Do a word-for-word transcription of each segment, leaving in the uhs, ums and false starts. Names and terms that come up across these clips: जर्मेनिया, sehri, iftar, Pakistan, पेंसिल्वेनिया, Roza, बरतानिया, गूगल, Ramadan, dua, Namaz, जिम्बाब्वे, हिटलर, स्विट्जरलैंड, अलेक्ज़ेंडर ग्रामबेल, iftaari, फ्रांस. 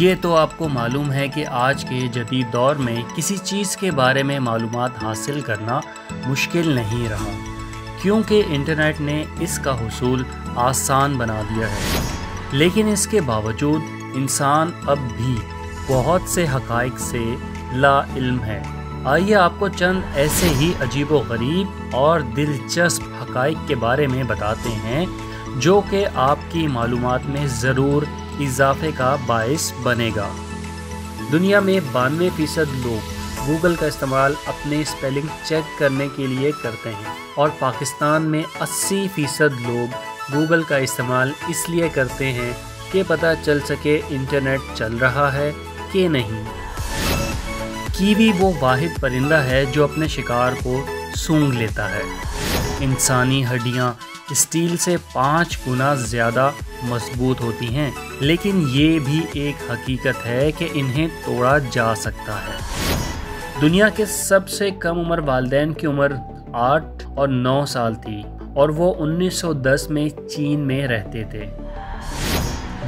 ये तो आपको मालूम है कि आज के जदीद दौर में किसी चीज़ के बारे में मालूमात हासिल करना मुश्किल नहीं रहा, क्योंकि इंटरनेट ने इसका हुसूल आसान बना दिया है। लेकिन इसके बावजूद इंसान अब भी बहुत से हकाइक से लाइल्म है। आइए आपको चंद ऐसे ही अजीबोगरीब और दिलचस्प हकाइक के बारे में बताते हैं जो कि आपकी मालूमात में ज़रूर इजाफे का बायस बनेगा। दुनिया में बानवे फ़ीसद लोग गूगल का इस्तेमाल अपने स्पेलिंग चेक करने के लिए करते हैं और पाकिस्तान में अस्सी फ़ीसद लोग गूगल का इस्तेमाल इसलिए करते हैं कि पता चल सके इंटरनेट चल रहा है कि नहीं। कीवी वो वाहिद परिंदा है जो अपने शिकार को सूंघ लेता है। इंसानी हड्डियाँ स्टील से पाँच गुना ज़्यादा मजबूत होती हैं, लेकिन ये भी एक हकीकत है कि इन्हें तोड़ा जा सकता है। दुनिया के सबसे कम उम्र वालदैन की उम्र आठ और नौ साल थी और वो उन्नीस सौ दस में चीन में रहते थे।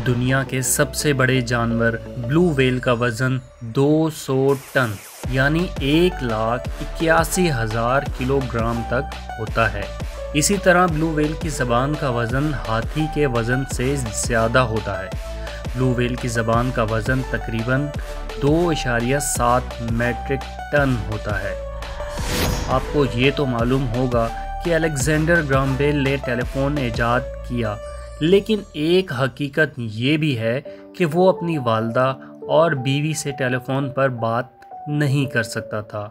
दुनिया के सबसे बड़े जानवर ब्लू व्हेल का वज़न दो सौ टन यानी एक लाख इक्यासी हज़ार किलोग्राम तक होता है। इसी तरह ब्लू व्हेल की ज़बान का वज़न हाथी के वज़न से ज़्यादा होता है। ब्लू व्हेल की ज़बान का वज़न तकरीबन दो दशमलव सात मैट्रिक टन होता है। आपको ये तो मालूम होगा कि अलेक्ज़ेंडर ग्रामबेल ने टेलीफोन ईजाद किया, लेकिन एक हकीकत ये भी है कि वो अपनी वालदा और बीवी से टेलीफोन पर बात नहीं कर सकता था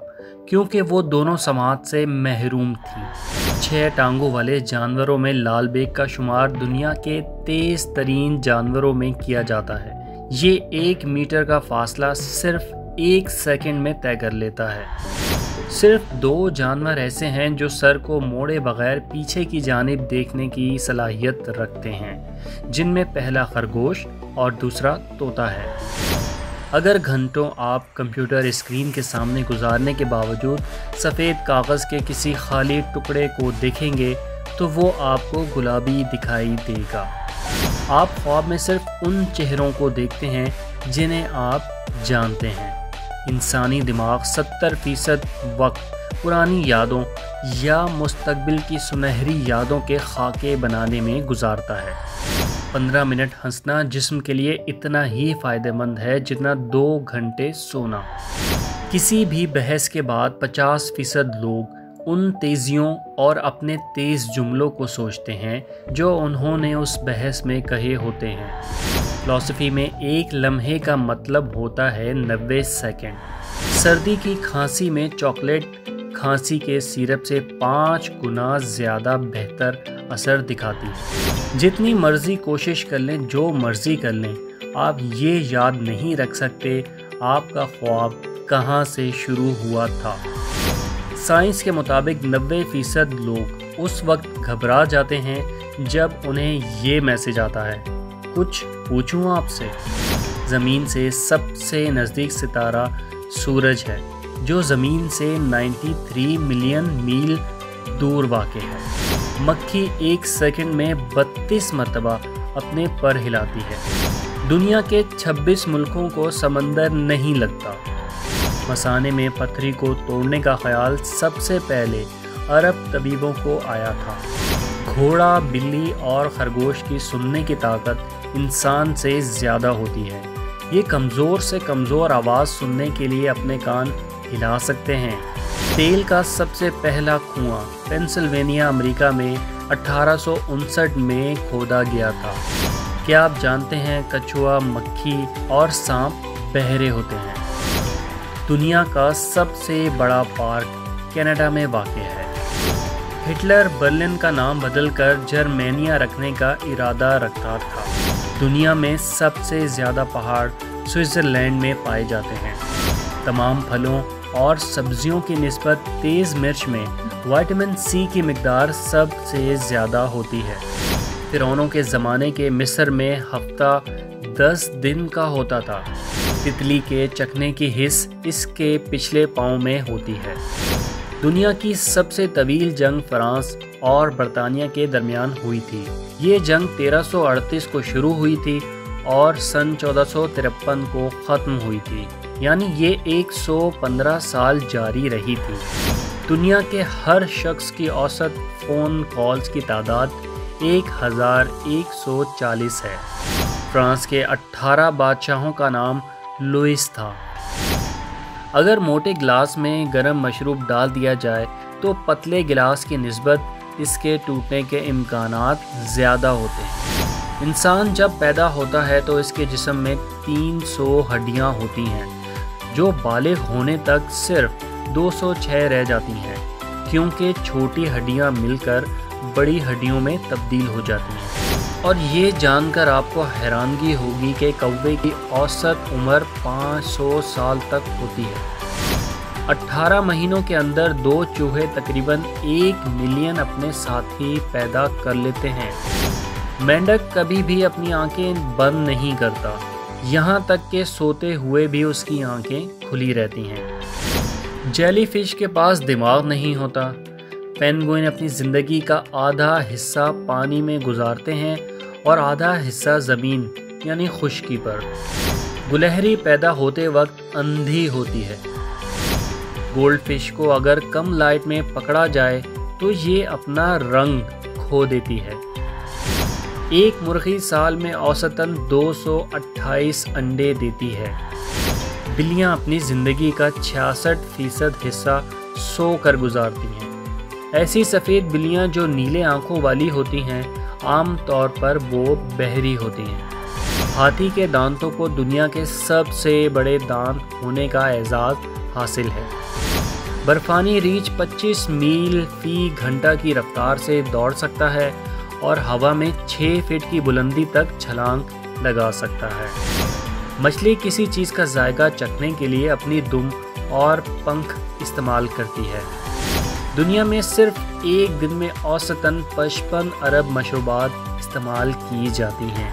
क्योंकि वो दोनों समाज से महरूम थी। छह टांगों वाले जानवरों में लाल बेग का शुमार दुनिया के तेज़ तरीन जानवरों में किया जाता है। ये एक मीटर का फासला सिर्फ एक सेकंड में तय कर लेता है। सिर्फ दो जानवर ऐसे हैं जो सर को मोड़े बगैर पीछे की जानिब देखने की सलाहियत रखते हैं, जिनमें पहला खरगोश और दूसरा तोता है। अगर घंटों आप कंप्यूटर स्क्रीन के सामने गुजारने के बावजूद सफ़ेद कागज़ के किसी खाली टुकड़े को देखेंगे तो वो आपको गुलाबी दिखाई देगा। आप ख्वाब में सिर्फ उन चेहरों को देखते हैं जिन्हें आप जानते हैं। इंसानी दिमाग सत्तर फ़ीसद वक्त पुरानी यादों या मुस्तकबिल की सुनहरी यादों के खाके बनाने में गुजारता है। पंद्रह मिनट हंसना जिस्म के लिए इतना ही फ़ायदेमंद है जितना दो घंटे सोना। किसी भी बहस के बाद पचास फ़ीसद लोग उन तेज़ियों और अपने तेज़ जुमलों को सोचते हैं जो उन्होंने उस बहस में कहे होते हैं। फ़िलॉसफ़ी में एक लम्हे का मतलब होता है नब्बे सेकंड। सर्दी की खांसी में चॉकलेट खांसी के सिरप से पाँच गुना ज़्यादा बेहतर असर दिखाती है। जितनी मर्जी कोशिश कर लें, जो मर्जी कर लें, आप ये याद नहीं रख सकते आपका ख्वाब कहाँ से शुरू हुआ था। साइंस के मुताबिक नब्बे फ़ीसद लोग उस वक्त घबरा जाते हैं जब उन्हें ये मैसेज आता है, कुछ पूछूं आपसे। ज़मीन से सबसे नज़दीक सितारा सूरज है जो ज़मीन से तिरानवे मिलियन मील दूर वाक़ है। मक्खी एक सेकंड में बत्तीस मरतबा अपने पर हिलाती है। दुनिया के छब्बीस मुल्कों को समंदर नहीं लगता। मसाने में पथरी को तोड़ने का ख्याल सबसे पहले अरब तबीबों को आया था। घोड़ा, बिल्ली और खरगोश की सुनने की ताकत इंसान से ज़्यादा होती है। ये कमज़ोर से कमज़ोर आवाज़ सुनने के लिए अपने कान हिला सकते हैं। तेल का सबसे पहला कुआं पेंसिल्वेनिया अमेरिका में अठारह सौ उनसठ में खोदा गया था। क्या आप जानते हैं कछुआ, मक्खी और सांप बहरे होते हैं। दुनिया का सबसे बड़ा पार्क कनाडा में वाक़े है। हिटलर बर्लिन का नाम बदलकर जर्मेनिया रखने का इरादा रखता था। दुनिया में सबसे ज़्यादा पहाड़ स्विट्जरलैंड में पाए जाते हैं। तमाम फलों और सब्जियों की निस्बत तेज़ मिर्च में विटामिन सी की मिकदार सबसे ज़्यादा होती है। फिरौनों के ज़माने के मिस्र में हफ्ता दस दिन का होता था। तितली के चखने की हिस्स इसके पिछले पाँव में होती है। दुनिया की सबसे तवील जंग फ्रांस और बरतानिया के दरमियान हुई थी। ये जंग तेरह सौ अड़तीस को शुरू हुई थी और सन चौदह सौ तिरपन को ख़त्म हुई थी, यानी ये एक सौ पंद्रह साल जारी रही थी। दुनिया के हर शख्स की औसत फ़ोन कॉल्स की तादाद एक हज़ार एक सौ चालीस है। फ्रांस के अठारह बादशाहों का नाम लुइस था। अगर मोटे गिलास में गर्म मशरूब डाल दिया जाए तो पतले गिलास की निस्बत इसके टूटने के इम्कानात ज़्यादा होते हैं। इंसान जब पैदा होता है तो इसके जिस्म में तीन सौ हड्डियाँ होती हैं, जो बालिग होने तक सिर्फ दो सौ छह रह जाती हैं, क्योंकि छोटी हड्डियाँ मिलकर बड़ी हड्डियों में तब्दील हो जाती हैं। और ये जानकर आपको हैरानगी होगी कि कौवे की औसत उम्र पाँच सौ साल तक होती है। अठारह महीनों के अंदर दो चूहे तकरीबन एक मिलियन अपने साथी पैदा कर लेते हैं। मेंढक कभी भी अपनी आंखें बंद नहीं करता, यहाँ तक कि सोते हुए भी उसकी आंखें खुली रहती हैं। जेलीफिश के पास दिमाग नहीं होता। पेंगुइन अपनी ज़िंदगी का आधा हिस्सा पानी में गुजारते हैं और आधा हिस्सा ज़मीन यानी खुश्की पर। गुलहरी पैदा होते वक्त अंधी होती है। गोल्डफिश को अगर कम लाइट में पकड़ा जाए तो ये अपना रंग खो देती है। एक मुर्गी साल में औसतन दो सौ अट्ठाईस अंडे देती है। बिल्लियाँ अपनी ज़िंदगी का छियासठ फीसद हिस्सा सो कर गुजारती हैं। ऐसी सफ़ेद बिल्लियाँ जो नीले आँखों वाली होती हैं, आम तौर पर वो बहरी होती हैं। हाथी के दांतों को दुनिया के सबसे बड़े दांत होने का एजाज़ हासिल है। बर्फ़ानी रीछ पच्चीस मील फी घंटा की रफ्तार से दौड़ सकता है और हवा में छः फीट की बुलंदी तक छलांग लगा सकता है। मछली किसी चीज़ का जायका चखने के लिए अपनी दुम और पंख इस्तेमाल करती है। दुनिया में सिर्फ एक दिन में औसतन पचपन अरब मशरूबात इस्तेमाल की जाती हैं।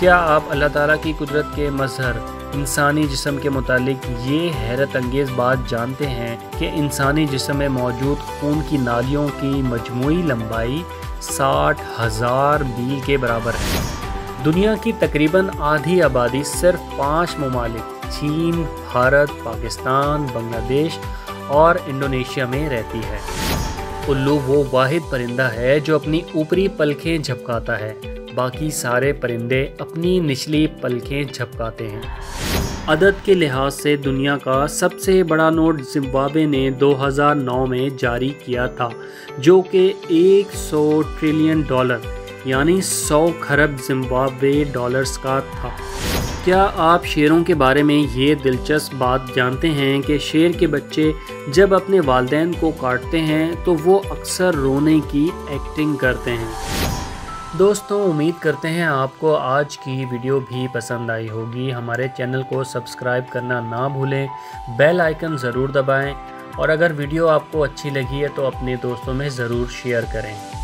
क्या आप अल्लाह ताला की कुदरत के मजहर इंसानी जिस्म के मुतालिक ये हैरत अंगेज़ बात जानते हैं कि इंसानी जिस्म में मौजूद खून की नालियों की मजमूई लंबाई साठ हज़ार मील के बराबर है। दुनिया की तकरीबन आधी आबादी सिर्फ पाँच ममालिक चीन, भारत, पाकिस्तान, बांग्लादेश और इंडोनेशिया में रहती है। उल्लू वो वाहिद परिंदा है जो अपनी ऊपरी पलकें झपकाता है, बाकी सारे परिंदे अपनी निचली पलकें झपकाते हैं। अदद के लिहाज से दुनिया का सबसे बड़ा नोट जिम्बाब्वे ने दो हज़ार नौ में जारी किया था, जो कि सौ ट्रिलियन डॉलर यानी सौ खरब जिम्बाब्वे डॉलर्स का था। क्या आप शेरों के बारे में ये दिलचस्प बात जानते हैं कि शेर के बच्चे जब अपने वालिदैन को काटते हैं तो वो अक्सर रोने की एक्टिंग करते हैं। दोस्तों, उम्मीद करते हैं आपको आज की वीडियो भी पसंद आई होगी। हमारे चैनल को सब्सक्राइब करना ना भूलें, बेल आइकन ज़रूर दबाएं और अगर वीडियो आपको अच्छी लगी है तो अपने दोस्तों में ज़रूर शेयर करें।